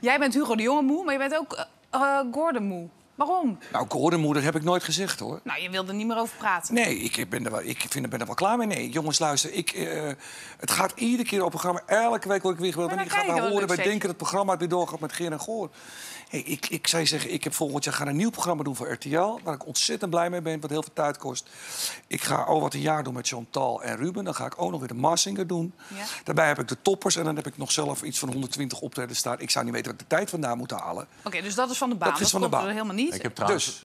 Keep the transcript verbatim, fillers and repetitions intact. Jij bent Hugo de Jonge moe, maar je bent ook uh, Gordon moe. Waarom? Nou, Gordon-moeder heb ik nooit gezegd, hoor. Nou, je wilde er niet meer over praten. Nee, ik ben er wel, ik vind, ben er wel klaar mee. Nee, jongens, luister. Ik, uh, het gaat iedere keer op het programma. Elke week word ik weer gebeld. En ik ga daar horen. Wij denken dat het programma weer doorgaat met Geer en Goor. Hey, ik, ik zou zeggen, ik heb volgend jaar gaan een nieuw programma doen voor R T L. Waar ik ontzettend blij mee ben, wat heel veel tijd kost. Ik ga al wat een jaar doen met Chantal en Ruben. Dan ga ik ook nog weer de Massinger doen. Ja. Daarbij heb ik de toppers. En dan heb ik nog zelf iets van honderdtwintig optredens staan. Ik zou niet weten wat de tijd vandaan moet halen. Oké, okay, dus dat is van de baan. Dat is dat van de baan. Helemaal niet. Ik heb trouwens, dus,